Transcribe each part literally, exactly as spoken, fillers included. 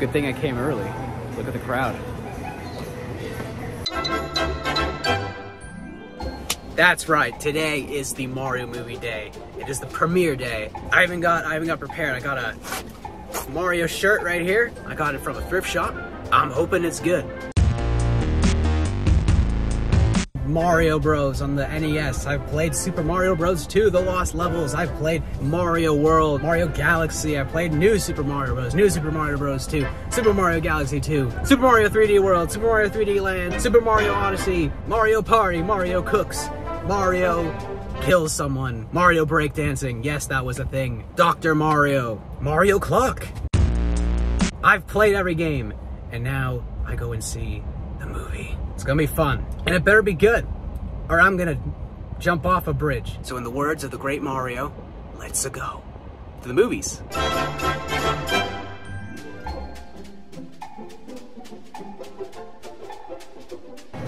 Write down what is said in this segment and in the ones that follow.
good thing I came early. Look at the crowd. That's right, today is the Mario movie day. It is the premiere day. I even got I even got prepared. I got a Mario shirt right here. I got it from a thrift shop. I'm hoping it's good. Mario Bros on the N E S. I've played Super Mario Bros two, The Lost Levels. I've played Mario World, Mario Galaxy. I played New Super Mario Bros, New Super Mario Bros two, Super Mario Galaxy two, Super Mario three D World, Super Mario three D Land, Super Mario Odyssey, Mario Party, Mario Cooks, Mario kills someone, Mario breakdancing. Yes, that was a thing. Doctor Mario, Mario Clock. I've played every game, and now I go and see the movie. It's gonna be fun, and it better be good, or I'm gonna jump off a bridge. So in the words of the great Mario, let's go to the movies.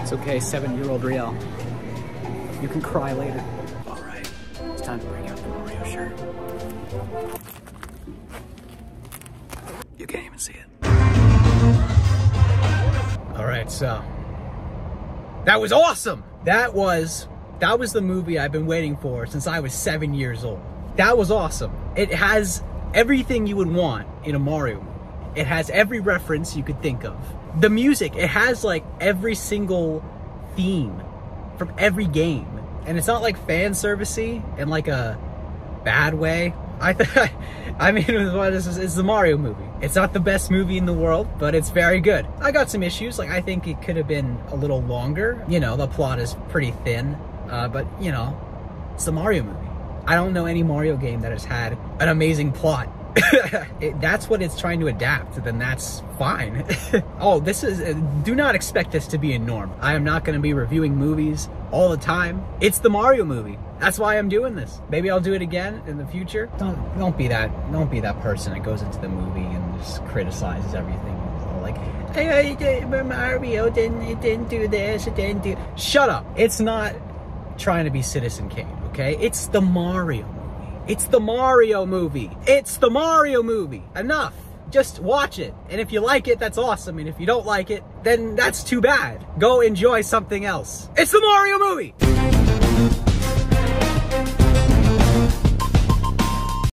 It's okay, seven-year-old Riel. You can cry later. All right, it's time to bring out the Mario shirt. You can't even see it. All right, so. That was awesome! That was, that was the movie I've been waiting for since I was seven years old. That was awesome. It has everything you would want in a Mario movie. It has every reference you could think of. The music, it has like every single theme from every game. And it's not like fan service-y in like a bad way. I th I mean, it's the Mario movie. It's not the best movie in the world, but it's very good. I got some issues. Like, I think it could have been a little longer. You know, the plot is pretty thin, uh, but you know, it's the Mario movie. I don't know any Mario game that has had an amazing plot. It, that's what it's trying to adapt, then that's fine. Oh, this is, uh, do not expect this to be a norm. I am not gonna be reviewing movies all the time. It's the Mario movie. That's why I'm doing this. Maybe I'll do it again in the future. Don't, don't be that, don't be that person that goes into the movie and just criticizes everything. Like, hey, Mario didn't, it didn't do this, it didn't do. Shut up. It's not trying to be Citizen Kane, okay? It's the Mario movie. It's the Mario movie. It's the Mario movie. Enough. Just watch it. And if you like it, that's awesome. And if you don't like it, then that's too bad. Go enjoy something else. It's the Mario movie.